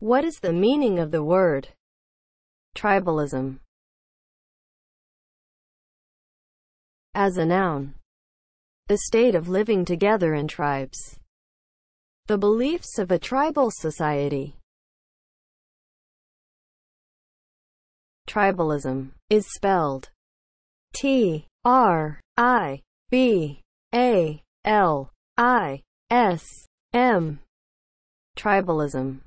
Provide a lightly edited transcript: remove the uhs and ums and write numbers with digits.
What is the meaning of the word tribalism as a noun? The state of living together in tribes. The beliefs of a tribal society. Tribalism is spelled T-R-I-B-A-L-I-S-M. Tribalism